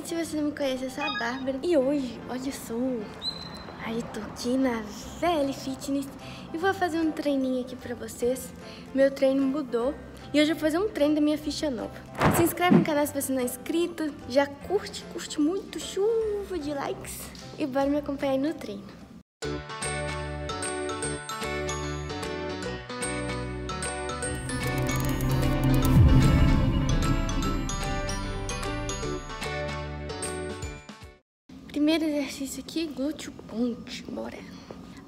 gente, se você não me conhece, eu sou a Bárbara. E hoje, olha só, aí tô aqui na VL Fitness e vou fazer um treininho aqui pra vocês. Meu treino mudou e hoje eu vou fazer um treino da minha ficha nova. Se inscreve no canal se você não é inscrito, já curte muito, chuva de likes e bora me acompanhar aí no treino. Primeiro exercício aqui, glúteo punch, bora!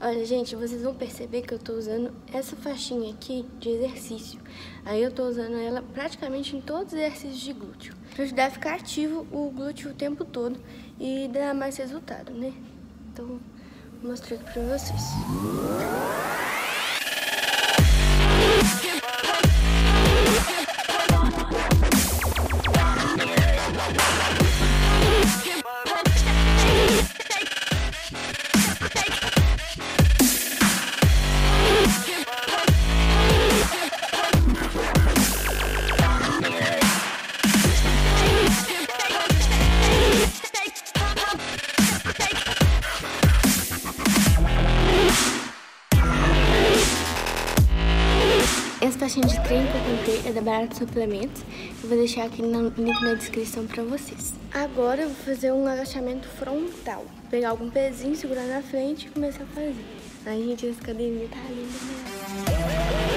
Olha gente, vocês vão perceber que eu tô usando essa faixinha aqui de exercício. Aí eu tô usando ela praticamente em todos os exercícios de glúteo, pra ajudar a ficar ativo o glúteo o tempo todo e dar mais resultado, né? Então, vou mostrar aqui pra vocês. Essa faixinha de treino que eu comprei é da Barato Suplementos. Eu vou deixar aqui no link na descrição pra vocês. Agora eu vou fazer um agachamento frontal. Vou pegar algum pezinho, segurar na frente e começar a fazer. Ai, gente, essa academia tá linda, né?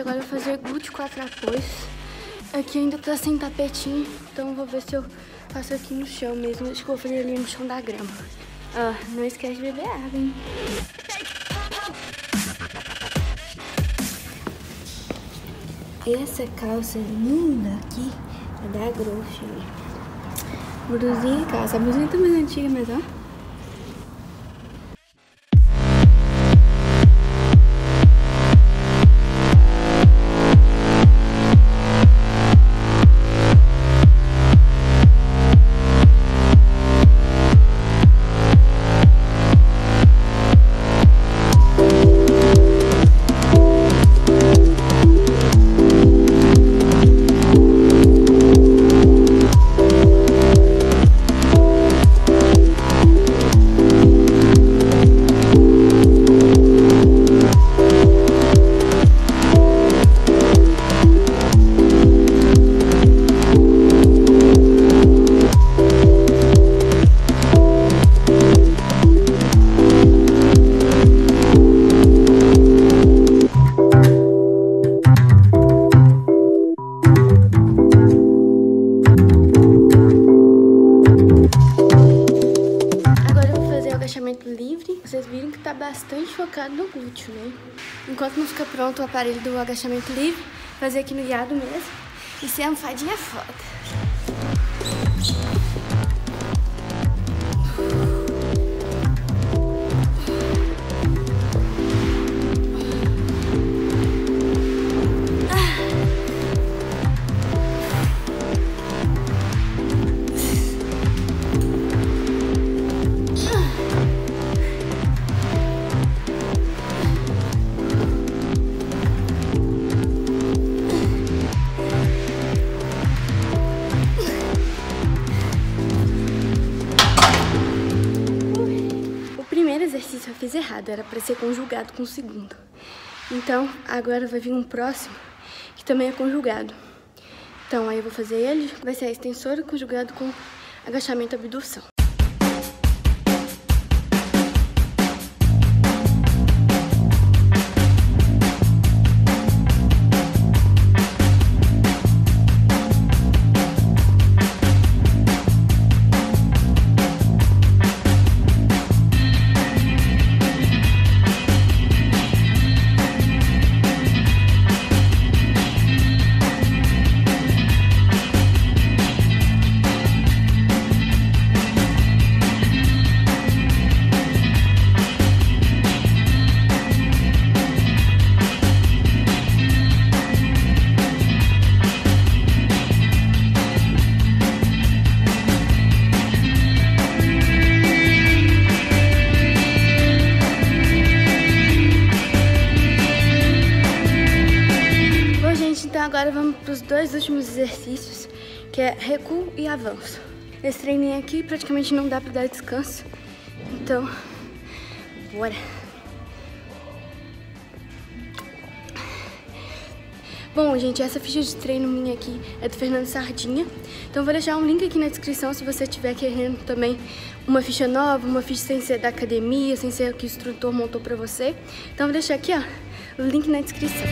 Agora eu vou fazer glúteo 4 apoios. Aqui ainda tá sem tapetinho, então vou ver se eu faço aqui no chão mesmo. Acho que vou fazer ali no chão da grama. Ah, não esquece de beber água, hein? Essa calça linda aqui é da Grouchy. Blusinha e calça. A blusinha tá mais antiga, mas ó. Vocês viram que tá bastante focado no glúteo, né? Enquanto não fica pronto o aparelho do agachamento livre, fazer aqui no guiado mesmo. E ser uma fadinha foda. Só fiz errado, era para ser conjugado com o segundo. Então, agora vai vir um próximo, que também é conjugado. Então, aí eu vou fazer ele, vai ser a extensora conjugado com agachamento e abdução. dois últimos exercícios, que é recuo e avanço. Esse treininho aqui praticamente não dá pra dar descanso, então bora! Bom, gente, essa ficha de treino minha aqui é do Fernando Sardinha, então eu vou deixar um link aqui na descrição se você estiver querendo também uma ficha nova, uma ficha sem ser da academia, sem ser o que o instrutor montou pra você. Então eu vou deixar aqui, ó, o link na descrição.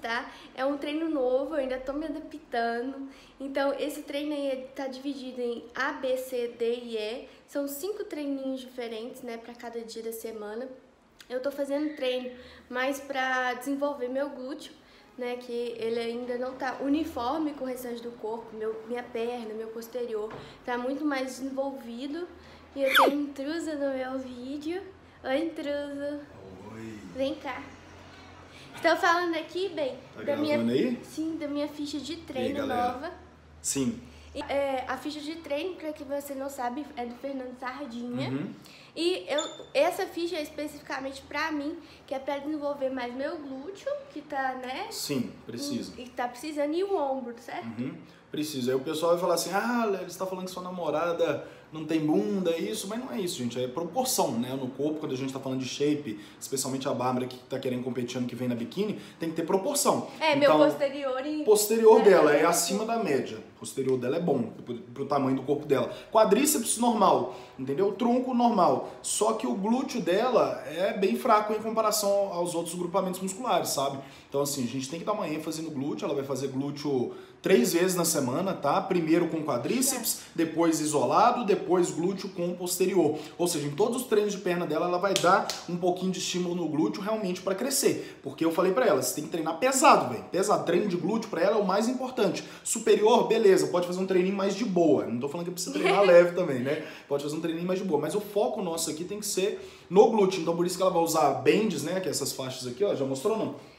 Tá? É um treino novo, eu ainda tô me adaptando. Então esse treino aí tá dividido em A, B, C, D e E. São 5 treininhos diferentes, né, pra cada dia da semana. Eu tô fazendo treino mais pra desenvolver meu glúteo, né, que ele ainda não tá uniforme com o restante do corpo. Minha perna, meu posterior tá muito mais desenvolvido. E eu tô intrusa no meu vídeo. Oi, intrusa. Oi. Vem cá. Estou falando aqui, bem, tá da minha, aí? Sim, da minha ficha de treino aí, nova. Sim. E, a ficha de treino, para que você não sabe, é do Fernando Sardinha. Uhum. E essa ficha é especificamente para mim, que é para desenvolver mais meu glúteo, que tá, né? Sim, preciso. E tá precisando, e o ombro, certo? Uhum. Preciso. Aí o pessoal vai falar assim, ah, Léo, você tá falando que sua namorada não tem bunda, é isso, mas não é isso, gente, é proporção, né, no corpo. Quando a gente tá falando de shape, especialmente a Bárbara que tá querendo competir ano que vem na biquíni, tem que ter proporção. É, então, meu posterior e... posterior dela é acima da média, posterior dela é bom, pro tamanho do corpo dela. Quadríceps normal, entendeu? Tronco normal, só que o glúteo dela é bem fraco em comparação aos outros grupamentos musculares, sabe? Então assim, a gente tem que dar uma ênfase no glúteo. Ela vai fazer glúteo 3 vezes na semana, tá? Primeiro com quadríceps, depois isolado, depois glúteo com o posterior. Ou seja, em todos os treinos de perna dela, ela vai dar um pouquinho de estímulo no glúteo realmente para crescer. Porque eu falei para ela, você tem que treinar pesado, velho. Pesado, treino de glúteo para ela é o mais importante. Superior, beleza, pode fazer um treininho mais de boa. Não tô falando que precisa treinar leve também, né? Pode fazer um treininho mais de boa. Mas o foco nosso aqui tem que ser no glúteo. Então por isso que ela vai usar bands, né? Que é essas faixas aqui, ó. Já mostrou, não?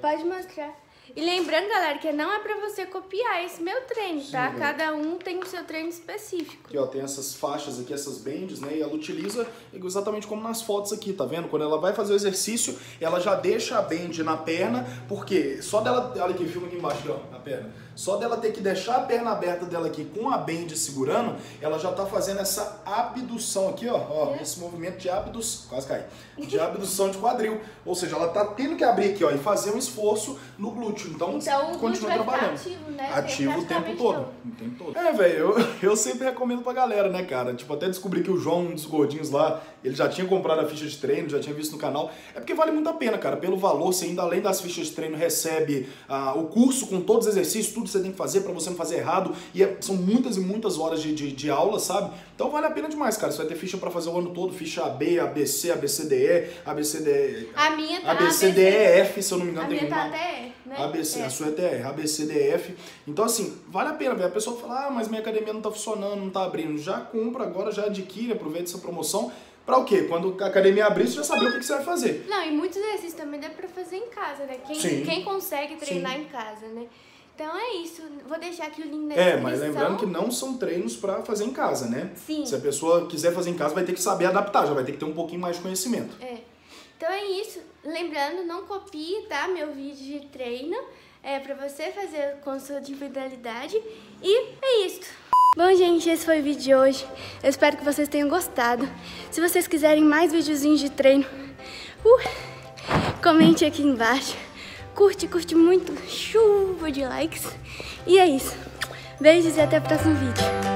Pode mostrar. E lembrando, galera, que não é pra você copiar esse meu treino, tá? Sim. Cada um tem o seu treino específico. Aqui, ó, tem essas faixas aqui, essas bands, né? E ela utiliza exatamente como nas fotos aqui, tá vendo? Quando ela vai fazer o exercício, ela já deixa a band na perna, porque só dela... Olha aqui, filma aqui embaixo, ó, a perna. Só dela ter que deixar a perna aberta dela aqui com a band segurando, ela já tá fazendo essa abdução aqui, ó. Esse movimento de abdução... Quase cai. De abdução de quadril. Ou seja, ela tá tendo que abrir aqui, ó, e fazer um esforço no glúteo. Então o continua trabalhando. Ativo, né? Ativo o tempo todo. É, velho, eu sempre recomendo pra galera, né, cara? Tipo, até descobri que o João, um dos gordinhos lá, ele já tinha comprado a ficha de treino, já tinha visto no canal. É porque vale muito a pena, cara. Pelo valor, você ainda, além das fichas de treino, recebe o curso com todos os exercícios, tudo que você tem que fazer pra você não fazer errado. E são muitas e muitas horas de aula, sabe? Então vale a pena demais, cara. Você vai ter ficha pra fazer o ano todo, ficha AB, ABC, ABCDE, ABCDE... A minha tá ABCDEF, se eu não me engano, tem que tá até E, né? ABC, a sua ETR, ABCDF. Então, assim, vale a pena ver. A pessoa fala, ah, mas minha academia não tá funcionando, não tá abrindo. Já compra agora, já adquire, aproveita essa promoção. Pra o quê? Quando a academia abrir, você já sabe o que você vai fazer. Não, e muitos exercícios também dá pra fazer em casa, né? Quem consegue treinar em casa, né? Então é isso, vou deixar aqui o link na descrição. É, mas lembrando que não são treinos pra fazer em casa, né? Sim. Se a pessoa quiser fazer em casa, vai ter que saber adaptar, já vai ter que ter um pouquinho mais de conhecimento. É. Então é isso, lembrando, não copie, tá, meu vídeo de treino, é pra você fazer com sua individualidade, e é isso. Bom, gente, esse foi o vídeo de hoje, eu espero que vocês tenham gostado. Se vocês quiserem mais videozinhos de treino, comente aqui embaixo, curte muito, chuva de likes, e é isso. Beijos e até o próximo vídeo.